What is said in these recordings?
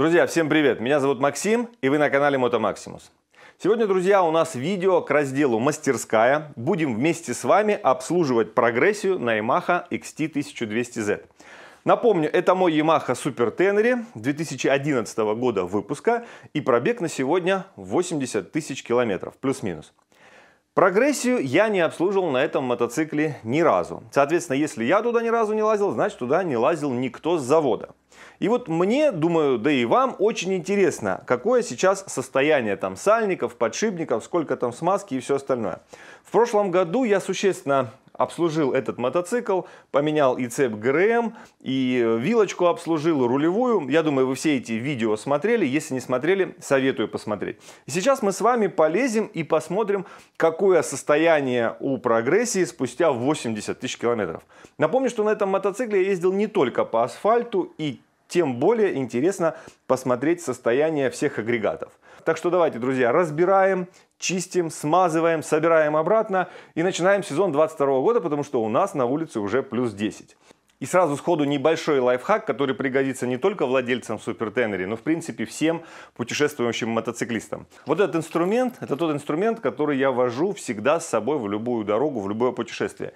Друзья, всем привет! Меня зовут Максим, и вы на канале Мотомаксимус. Сегодня, друзья, у нас видео к разделу «Мастерская». Будем вместе с вами обслуживать прогрессию на Yamaha XT1200Z. Напомню, это мой Yamaha Super Tenere 2011 года выпуска, и пробег на сегодня 80 тысяч километров, плюс-минус. Прогрессию я не обслуживал на этом мотоцикле ни разу. Соответственно, если я туда ни разу не лазил, значит, туда не лазил никто с завода. И вот мне, думаю, да и вам очень интересно, какое сейчас состояние там сальников, подшипников, сколько там смазки и все остальное. В прошлом году я существенно обслужил этот мотоцикл, поменял и цепь ГРМ, и вилочку обслужил, и рулевую. Я думаю, вы все эти видео смотрели. Если не смотрели, советую посмотреть. И сейчас мы с вами полезем и посмотрим, какое состояние у прогрессии спустя 80 тысяч километров. Напомню, что на этом мотоцикле я ездил не только по асфальту, и тем более интересно посмотреть состояние всех агрегатов. Так что давайте, друзья, разбираем, чистим, смазываем, собираем обратно и начинаем сезон 2022 года, потому что у нас на улице уже плюс 10. И сразу сходу небольшой лайфхак, который пригодится не только владельцам Super Tenere, но в принципе всем путешествующим мотоциклистам. Вот этот инструмент, это тот инструмент, который я вожу всегда с собой в любую дорогу, в любое путешествие.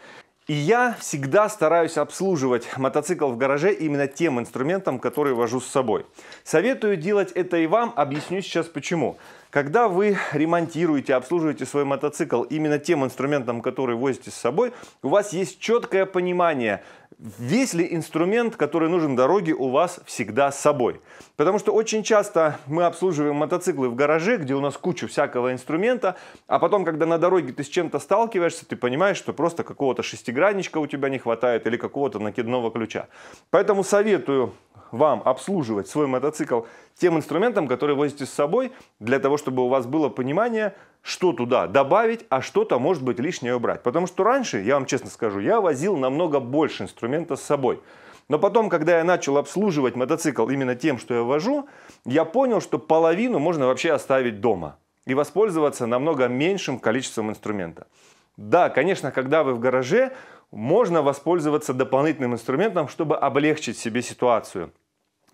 И я всегда стараюсь обслуживать мотоцикл в гараже именно тем инструментом, который вожу с собой. Советую делать это и вам, объясню сейчас почему. Когда вы ремонтируете, обслуживаете свой мотоцикл именно тем инструментом, который возите с собой, у вас есть четкое понимание, весь ли инструмент, который нужен дороге, у вас всегда с собой. Потому что очень часто мы обслуживаем мотоциклы в гараже, где у нас куча всякого инструмента, а потом, когда на дороге ты с чем-то сталкиваешься, ты понимаешь, что просто какого-то шестигранничка у тебя не хватает или какого-то накидного ключа. Поэтому советую вам обслуживать свой мотоцикл тем инструментом, который возите с собой, для того, чтобы у вас было понимание, что туда добавить, а что-то, может быть, лишнее убрать. Потому что раньше, я вам честно скажу, я возил намного больше инструмента с собой. Но потом, когда я начал обслуживать мотоцикл именно тем, что я вожу, я понял, что половину можно вообще оставить дома и воспользоваться намного меньшим количеством инструмента. Да, конечно, когда вы в гараже, можно воспользоваться дополнительным инструментом, чтобы облегчить себе ситуацию.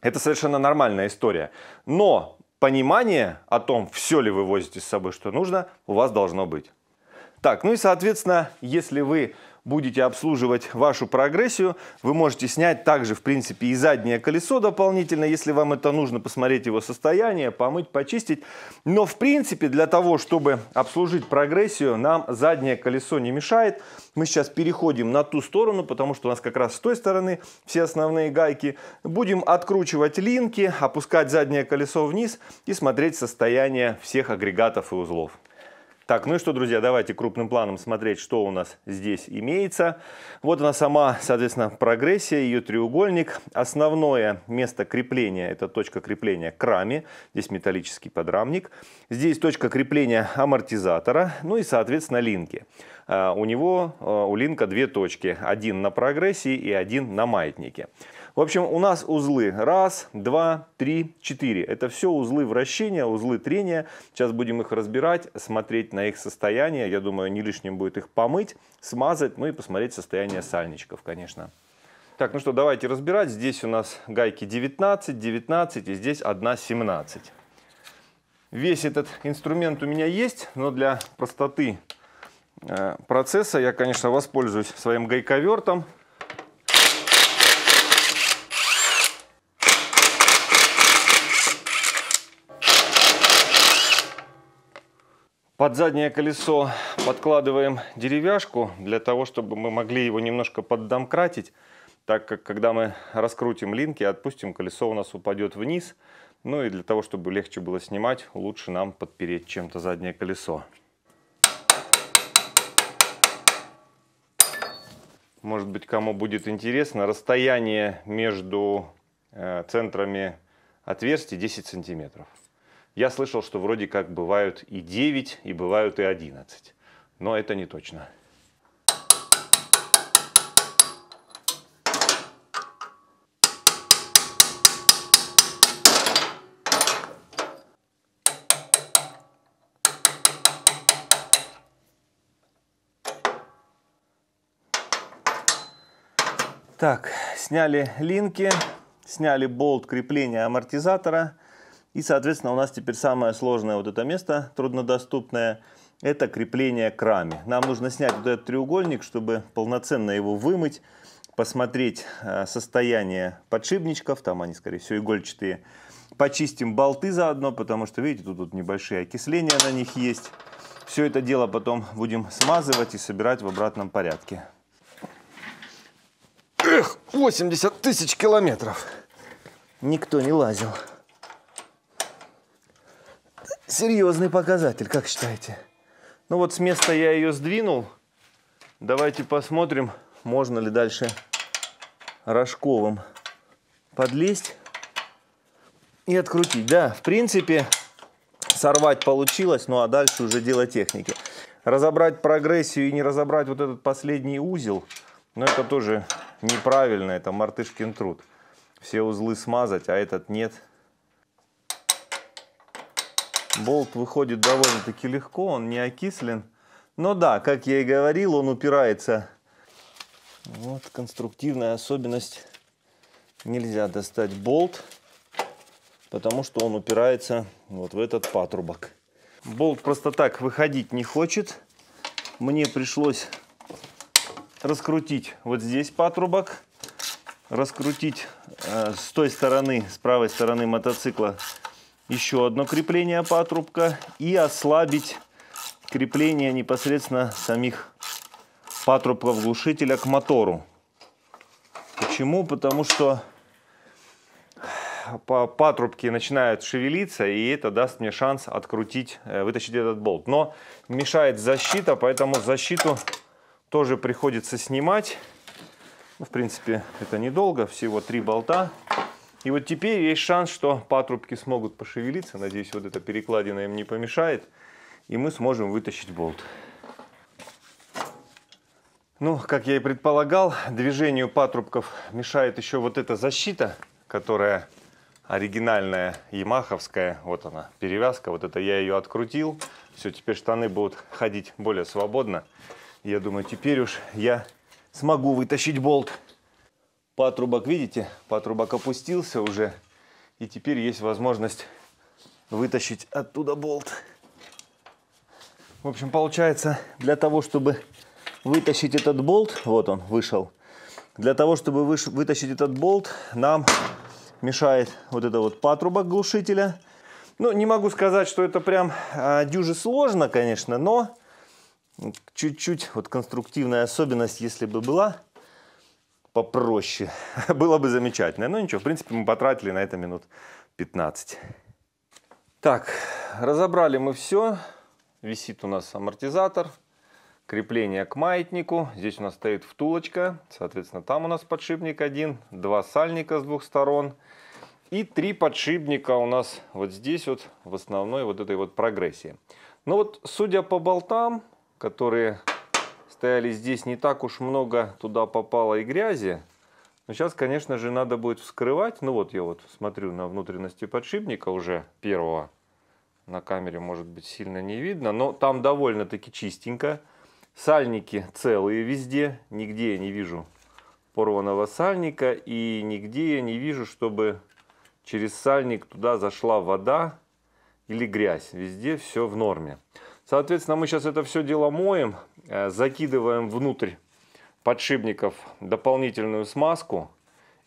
Это совершенно нормальная история. Но понимание о том, все ли вы возите с собой, что нужно, у вас должно быть. Так, ну и, соответственно, если вы будете обслуживать вашу прогрессию, вы можете снять также, в принципе, и заднее колесо дополнительно, если вам это нужно, посмотреть его состояние, помыть, почистить. Но, в принципе, для того, чтобы обслужить прогрессию, нам заднее колесо не мешает. Мы сейчас переходим на ту сторону, потому что у нас как раз с той стороны все основные гайки. Будем откручивать линки, опускать заднее колесо вниз и смотреть состояние всех агрегатов и узлов. Так, ну и что, друзья, давайте крупным планом смотреть, что у нас здесь имеется. Вот она сама, соответственно, прогрессия, ее треугольник. Основное место крепления – это точка крепления к раме. Здесь металлический подрамник. Здесь точка крепления амортизатора, ну и, соответственно, линки. У линка две точки. Один на прогрессии и один на маятнике. В общем, у нас узлы 1, 2, 3, 4. Это все узлы вращения, узлы трения. Сейчас будем их разбирать, смотреть на их состояние. Я думаю, не лишним будет их помыть, смазать, ну и посмотреть состояние сальничков, конечно. Так, ну что, давайте разбирать. Здесь у нас гайки 19, 19 и здесь одна 17. Весь этот инструмент у меня есть, но для простоты процесса я, конечно, воспользуюсь своим гайковертом. Под заднее колесо подкладываем деревяшку, для того, чтобы мы могли его немножко поддомкратить, так как, когда мы раскрутим линки, отпустим, колесо у нас упадет вниз. Ну и для того, чтобы легче было снимать, лучше нам подпереть чем-то заднее колесо. Может быть, кому будет интересно, расстояние между центрами отверстий 10 сантиметров. Я слышал, что вроде как бывают и 9, и бывают и 11. Но это не точно. Так, сняли линки, сняли болт крепления амортизатора. И, соответственно, у нас теперь самое сложное вот это место, труднодоступное, это крепление к раме. Нам нужно снять вот этот треугольник, чтобы полноценно его вымыть, посмотреть состояние подшипничков, там они, скорее всего, игольчатые. Почистим болты заодно, потому что, видите, тут небольшие окисления на них есть. Все это дело потом будем смазывать и собирать в обратном порядке. Эх, 80 тысяч километров. Никто не лазил. Серьезный показатель, как считаете? Ну вот с места я ее сдвинул. Давайте посмотрим, можно ли дальше рожковым подлезть и открутить. Да, в принципе, сорвать получилось, ну а дальше уже дело техники. Разобрать прогрессию и не разобрать вот этот последний узел, ну это тоже неправильно, это мартышкин труд. Все узлы смазать, а этот нет. Болт выходит довольно-таки легко, он не окислен. Но да, как я и говорил, он упирается. Вот конструктивная особенность. Нельзя достать болт, потому что он упирается вот в этот патрубок. Болт просто так выходить не хочет. Мне пришлось раскрутить вот здесь патрубок, раскрутить с той стороны, с правой стороны мотоцикла, еще одно крепление патрубка и ослабить крепление непосредственно самих патрубков глушителя к мотору. Почему? Потому что патрубки начинают шевелиться, и это даст мне шанс открутить, вытащить этот болт. Но мешает защита, поэтому защиту тоже приходится снимать. В принципе, это недолго, всего 3 болта. И вот теперь есть шанс, что патрубки смогут пошевелиться. Надеюсь, вот эта перекладина им не помешает. И мы сможем вытащить болт. Ну, как я и предполагал, движению патрубков мешает еще вот эта защита, которая оригинальная, ямаховская. Вот она, перевязка. Вот это я ее открутил. Все, теперь штаны будут ходить более свободно. Я думаю, теперь уж я смогу вытащить болт. Патрубок, видите, патрубок опустился уже, и теперь есть возможность вытащить оттуда болт. В общем, получается, для того, чтобы вытащить этот болт, вот он вышел, для того, чтобы вытащить этот болт, нам мешает вот это вот патрубок глушителя. Ну, не могу сказать, что это прям дюже сложно, конечно, но чуть-чуть вот конструктивная особенность, если бы была, попроще, было бы замечательно. Но ничего, в принципе, мы потратили на это минут 15. Так, разобрали мы все. Висит у нас амортизатор, крепление к маятнику. Здесь у нас стоит втулочка. Соответственно, там у нас подшипник один, 2 сальника с 2 сторон. И 3 подшипника у нас вот здесь вот в основной вот этой вот прогрессии. Но вот судя по болтам, которые стояли здесь, не так уж много туда попало и грязи. Но сейчас, конечно же, надо будет вскрывать. Ну вот я вот смотрю на внутренности подшипника уже первого. На камере, может быть, сильно не видно. Но там довольно-таки чистенько. Сальники целые везде. Нигде я не вижу порванного сальника. И нигде я не вижу, чтобы через сальник туда зашла вода или грязь. Везде все в норме. Соответственно, мы сейчас это все дело моем, закидываем внутрь подшипников дополнительную смазку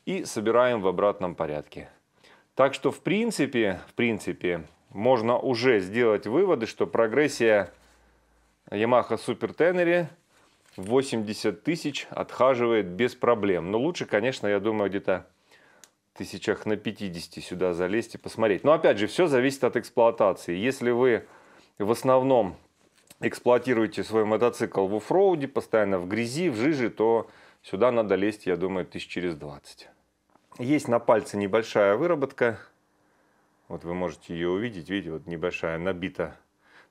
и собираем в обратном порядке. Так что, в принципе, можно уже сделать выводы, что прогрессия Yamaha Super Tenere 80 тысяч отхаживает без проблем. Но лучше, конечно, я думаю, где-то тысячах на 50 сюда залезть и посмотреть. Но опять же, все зависит от эксплуатации. Если вы в основном эксплуатируете свой мотоцикл в оффроуде, постоянно в грязи, в жиже, то сюда надо лезть, я думаю, 1000 через 20. Есть на пальце небольшая выработка. Вот вы можете ее увидеть. Видите, вот небольшая набита.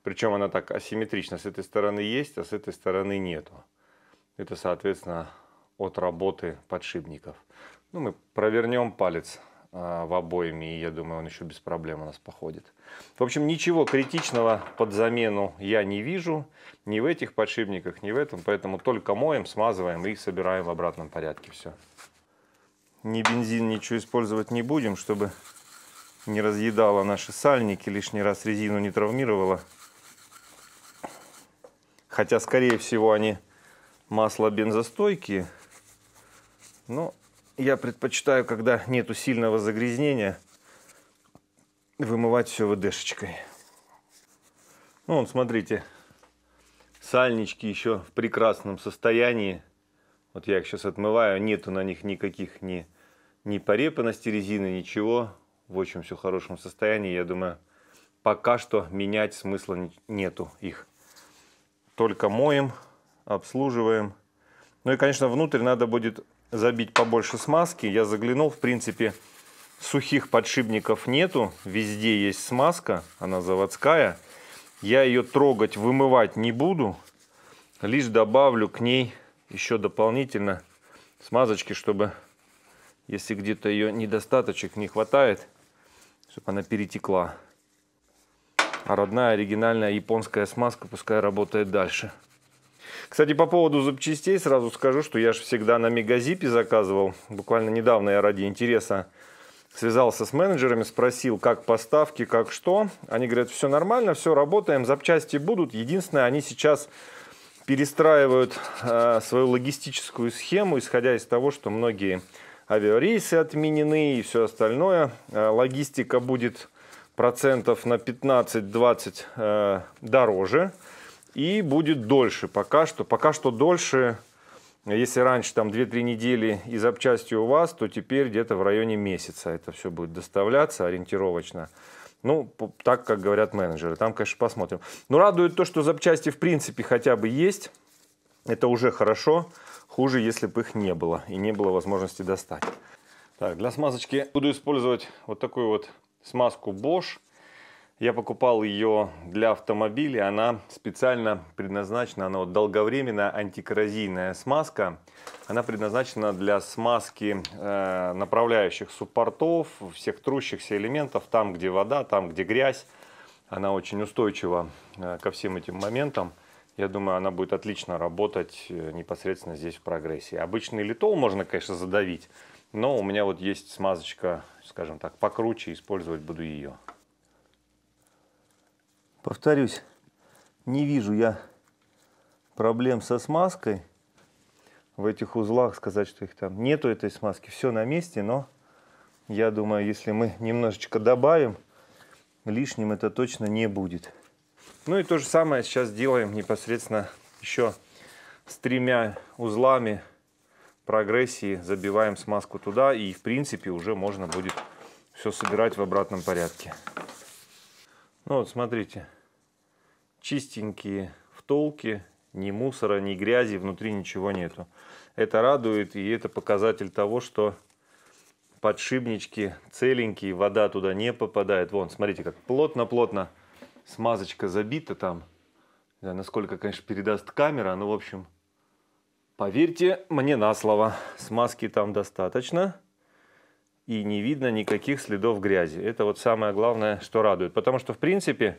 Причем она так асимметрична. С этой стороны есть, а с этой стороны нету. Это, соответственно, от работы подшипников. Ну, мы провернем палец в обоими, и я думаю, он еще без проблем у нас походит. В общем, ничего критичного под замену я не вижу. Ни в этих подшипниках, ни в этом. Поэтому только моем, смазываем и собираем в обратном порядке все. Ни бензин, ничего использовать не будем, чтобы не разъедала наши сальники, лишний раз резину не травмировала. Хотя, скорее всего, они масло бензостойкие. Но я предпочитаю, когда нету сильного загрязнения, вымывать все ВДшечкой. Ну, вот, смотрите, сальнички еще в прекрасном состоянии. Вот я их сейчас отмываю, нету на них никаких ни порепанности резины, ничего. В очень все хорошем состоянии. Я думаю, пока что менять смысла нету их. Только моем, обслуживаем. Ну и, конечно, внутрь надо будет забить побольше смазки. Я заглянул, в принципе, сухих подшипников нету. Везде есть смазка, она заводская. Я ее трогать, вымывать не буду. Лишь добавлю к ней еще дополнительно смазочки, чтобы, если где-то ее недостаточек, не хватает, чтобы она перетекла. А родная, оригинальная японская смазка пускай работает дальше. Кстати, по поводу запчастей сразу скажу, что я же всегда на Мегазипе заказывал. Буквально недавно я ради интереса связался с менеджерами, спросил, как поставки, как что. Они говорят, все нормально, все работаем, запчасти будут. Единственное, они сейчас перестраивают свою логистическую схему, исходя из того, что многие авиарейсы отменены и все остальное. Логистика будет процентов на 15-20 дороже и будет дольше пока что. Пока что дольше, если раньше там 2-3 недели и запчасти у вас, то теперь где-то в районе месяца это все будет доставляться ориентировочно. Ну, так, как говорят менеджеры. Там, конечно, посмотрим. Но радует то, что запчасти в принципе хотя бы есть. Это уже хорошо. Хуже, если бы их не было и не было возможности достать. Так, для смазочки буду использовать вот такую вот смазку Bosch. Я покупал ее для автомобиля. Она специально предназначена, она вот долговременная антикоррозийная смазка. Она предназначена для смазки направляющих суппортов, всех трущихся элементов, там, где вода, там, где грязь. Она очень устойчива ко всем этим моментам. Я думаю, она будет отлично работать непосредственно здесь в прогрессе. Обычный литол можно, конечно, задавить, но у меня вот есть смазочка, скажем так, покруче, использовать буду ее. Повторюсь, не вижу я проблем со смазкой. В этих узлах сказать, что их там нету, этой смазки, все на месте, но я думаю, если мы немножечко добавим, лишним это точно не будет. Ну и то же самое сейчас делаем непосредственно еще с 3 узлами прогрессии. Забиваем смазку туда, и в принципе уже можно будет все собирать в обратном порядке. Ну вот смотрите, чистенькие втулки, ни мусора, ни грязи, внутри ничего нету. Это радует, и это показатель того, что подшипнички целенькие, вода туда не попадает. Вон, смотрите, как плотно-плотно смазочка забита там, насколько, конечно, передаст камера, но, в общем, поверьте мне на слово, смазки там достаточно, и не видно никаких следов грязи. Это вот самое главное, что радует, потому что, в принципе,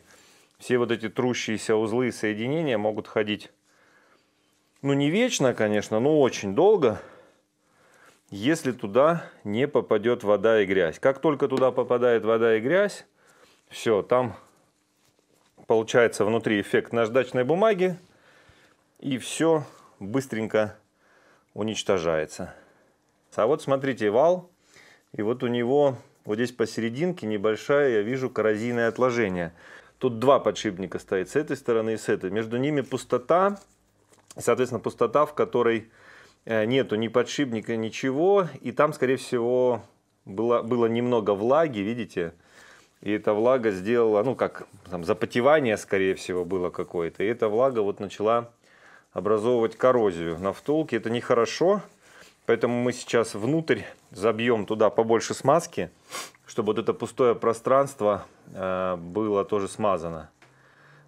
все вот эти трущиеся узлы и соединения могут ходить, ну, не вечно, конечно, но очень долго, если туда не попадет вода и грязь. Как только туда попадает вода и грязь, все, там получается внутри эффект наждачной бумаги, и все быстренько уничтожается. А вот смотрите вал, и вот у него вот здесь посерединке небольшая, я вижу, коррозийное отложение. Тут 2 подшипника стоит, с этой стороны и с этой. Между ними пустота, соответственно, пустота, в которой нету ни подшипника, ничего, и там, скорее всего, было немного влаги, видите? И эта влага сделала, ну как, там запотевание, скорее всего, было какое-то. И эта влага вот начала образовывать коррозию на втулке. Это нехорошо, поэтому мы сейчас внутрь забьем туда побольше смазки, чтобы вот это пустое пространство было тоже смазано.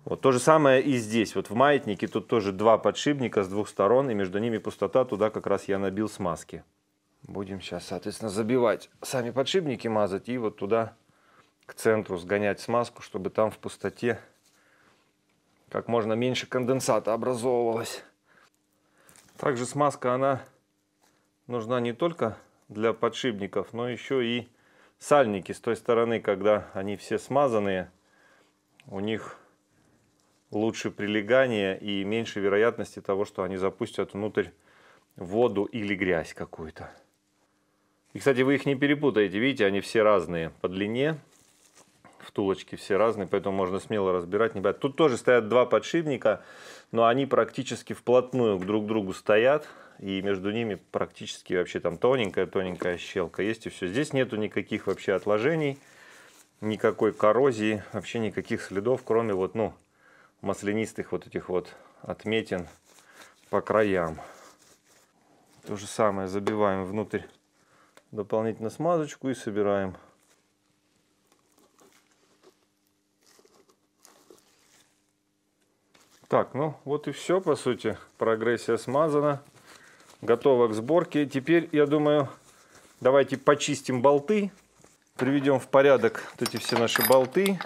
Вот то же самое и здесь. Вот в маятнике тут тоже 2 подшипника с 2 сторон, и между ними пустота, туда как раз я набил смазки. Будем сейчас, соответственно, забивать сами подшипники, мазать, и вот туда к центру сгонять смазку, чтобы там в пустоте как можно меньше конденсата образовывалось. Также смазка, она нужна не только для подшипников, но еще и сальники с той стороны, когда они все смазанные, у них лучше прилегание и меньше вероятности того, что они запустят внутрь воду или грязь какую-то. И, кстати, вы их не перепутаете, видите, они все разные по длине, втулочки все разные, поэтому можно смело разбирать. Не бояться. Тут тоже стоят два подшипника, но они практически вплотную друг к другу стоят, и между ними практически вообще там тоненькая-тоненькая щелка есть, и все. Здесь нету никаких вообще отложений, никакой коррозии, вообще никаких следов, кроме вот, ну, маслянистых вот этих вот отметин по краям. То же самое забиваем внутрь дополнительно смазочку и собираем. Так, ну вот и все, по сути, прогрессия смазана, готова к сборке. Теперь, я думаю, давайте почистим болты, приведем в порядок вот эти все наши болты,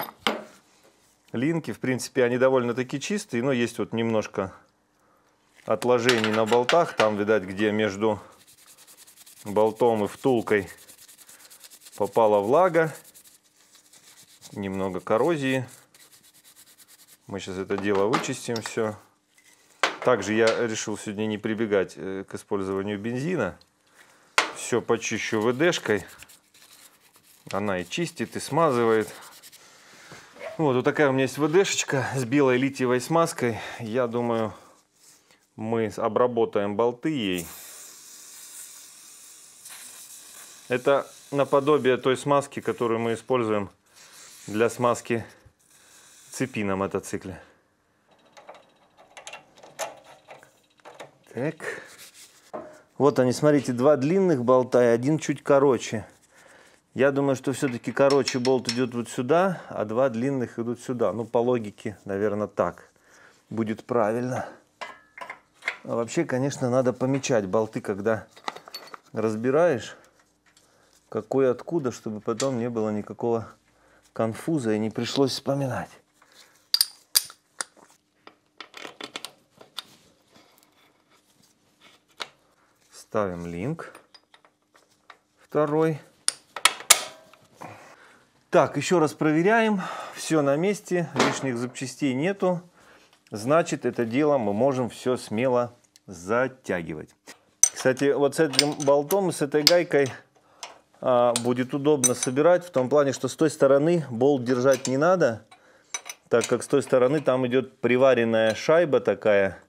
линки. В принципе, они довольно-таки чистые, но есть вот немножко отложений на болтах, там, видать, где между болтом и втулкой попала влага, немного коррозии. Мы сейчас это дело вычистим все. Также я решил сегодня не прибегать к использованию бензина. Все почищу ВДшкой. Она и чистит, и смазывает. Вот, вот такая у меня есть ВДшечка с белой литиевой смазкой. Я думаю, мы обработаем болты ей. Это наподобие той смазки, которую мы используем для смазки цепи на мотоцикле. Так. Вот они, смотрите, два длинных болта и один чуть короче. Я думаю, что все-таки короче болт идет вот сюда, а два длинных идут сюда. Ну, по логике, наверное, так будет правильно. А вообще, конечно, надо помечать болты, когда разбираешь, какой откуда, чтобы потом не было никакого конфуза и не пришлось вспоминать. Ставим линк второй. Так, еще раз проверяем. Все на месте, лишних запчастей нету. Значит, это дело мы можем все смело затягивать. Кстати, вот с этим болтом, с этой гайкой будет удобно собирать. В том плане, что с той стороны болт держать не надо, так как с той стороны там идет приваренная шайба такая,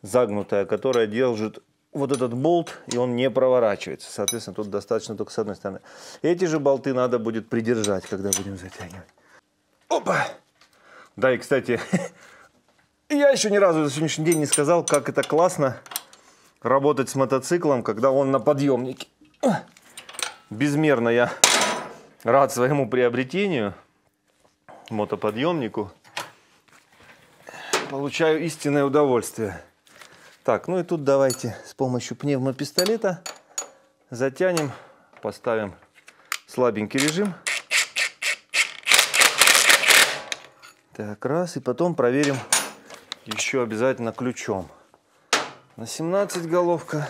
загнутая, которая держит вот этот болт, и он не проворачивается. Соответственно, тут достаточно только с одной стороны. Эти же болты надо будет придержать, когда будем затягивать. Опа! Да, и, кстати, я еще ни разу за сегодняшний день не сказал, как это классно работать с мотоциклом, когда он на подъемнике. Безмерно я рад своему приобретению, мотоподъемнику. Получаю истинное удовольствие. Так, ну и тут давайте с помощью пневмопистолета затянем, поставим слабенький режим. Так, раз, и потом проверим еще обязательно ключом. На 17 головка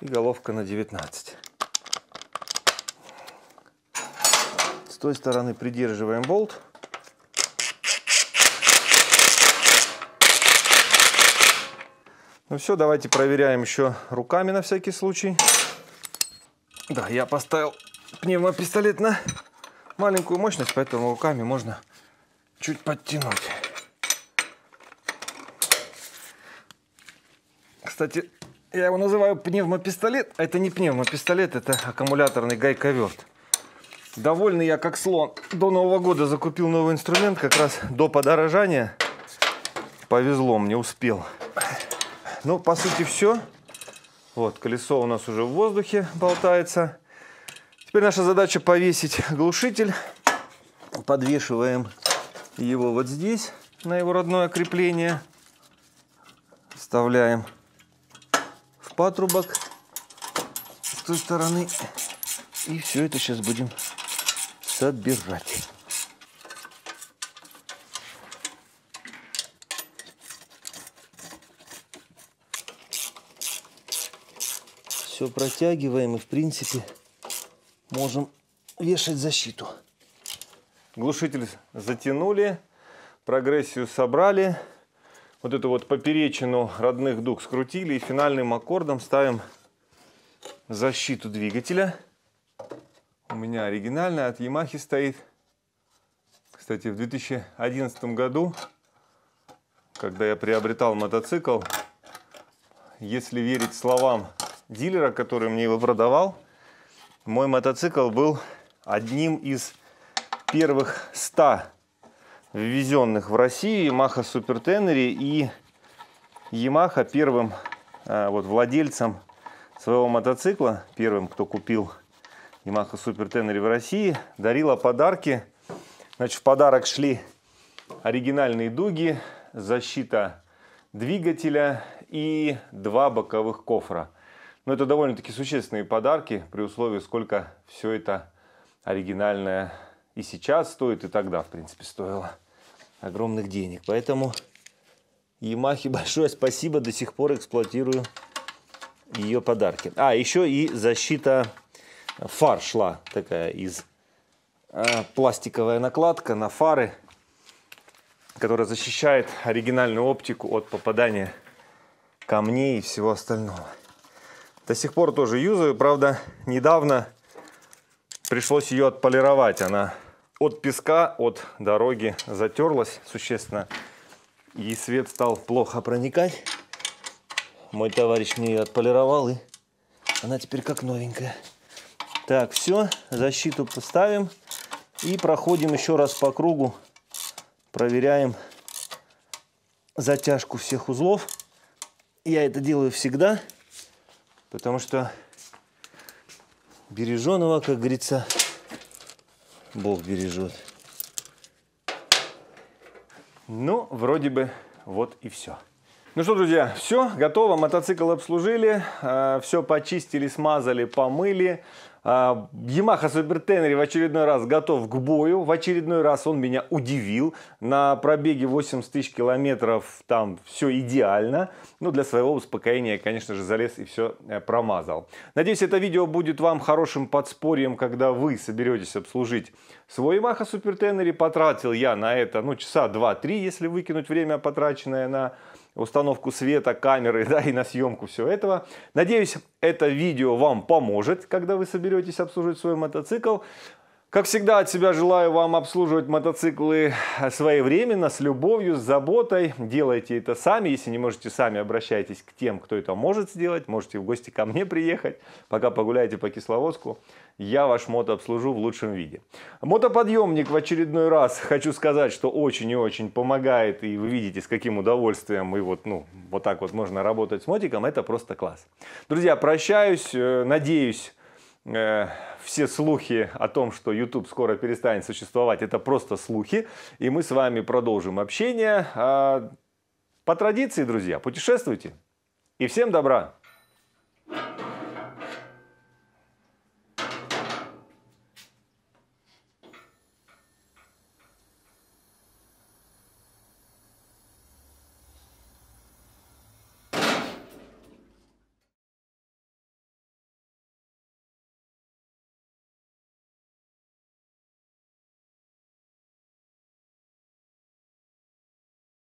и головка на 19. С той стороны придерживаем болт. Ну все, давайте проверяем еще руками на всякий случай. Да, я поставил пневмопистолет на маленькую мощность, поэтому руками можно чуть подтянуть. Кстати, я его называю пневмопистолет, а это не пневмопистолет, это аккумуляторный гайковерт. Довольный я как слон. До Нового года закупил новый инструмент, как раз до подорожания. Повезло мне, успел. Ну, по сути, все. Вот, колесо у нас уже в воздухе болтается. Теперь наша задача повесить глушитель. Подвешиваем его вот здесь, на его родное крепление. Вставляем в патрубок с той стороны. И все это сейчас будем собирать. Все протягиваем и, в принципе, можем вешать защиту. Глушитель затянули, прогрессию собрали, вот эту вот поперечину родных дуг скрутили и финальным аккордом ставим защиту двигателя. У меня оригинальная от Yamaha стоит. Кстати, в 2011 году, когда я приобретал мотоцикл, если верить словам дилера, который мне его продавал, мой мотоцикл был одним из первых 100 ввезенных в Россию Yamaha Super Tenere, и Yamaha первым владельцем своего мотоцикла, первым, кто купил Yamaha Super Tenere в России, дарила подарки. Значит, в подарок шли оригинальные дуги, защита двигателя и 2 боковых кофра. Но это довольно-таки существенные подарки, при условии, сколько все это оригинальное и сейчас стоит, и тогда, в принципе, стоило огромных денег. Поэтому Yamaha большое спасибо, до сих пор эксплуатирую ее подарки. А, еще и защита фар шла такая из пластиковая накладка на фары, которая защищает оригинальную оптику от попадания камней и всего остального. До сих пор тоже юзаю, правда, недавно пришлось ее отполировать. Она от песка, от дороги затерлась существенно, и свет стал плохо проникать. Мой товарищ мне ее отполировал, и она теперь как новенькая. Так, все, защиту поставим и проходим еще раз по кругу, проверяем затяжку всех узлов. Я это делаю всегда, потому что береженого, как говорится, Бог бережет. Ну, вроде бы вот и все. Ну что, друзья, все, готово, мотоцикл обслужили, все почистили, смазали, помыли. Yamaha Super Tenere в очередной раз готов к бою, в очередной раз он меня удивил. На пробеге 80 тысяч километров там все идеально, но для своего успокоения я, конечно же, залез и все промазал. Надеюсь, это видео будет вам хорошим подспорьем, когда вы соберетесь обслужить свой Yamaha Super Tenere. Потратил я на это, ну, часа 2-3, если выкинуть время, потраченное на установку света, камеры, да, и на съемку всего этого. Надеюсь, это видео вам поможет, когда вы соберетесь обслуживать свой мотоцикл. Как всегда, от себя желаю вам обслуживать мотоциклы своевременно, с любовью, с заботой. Делайте это сами. Если не можете сами, обращайтесь к тем, кто это может сделать. Можете в гости ко мне приехать. Пока погуляете по Кисловодску, я ваш мото обслужу в лучшем виде. Мотоподъемник в очередной раз, хочу сказать, что очень и очень помогает. И вы видите, с каким удовольствием и вот так вот можно работать с мотиком. Это просто класс. Друзья, прощаюсь. Надеюсь, все слухи о том, что YouTube скоро перестанет существовать, это просто слухи. И мы с вами продолжим общение. По традиции, друзья, путешествуйте. И всем добра!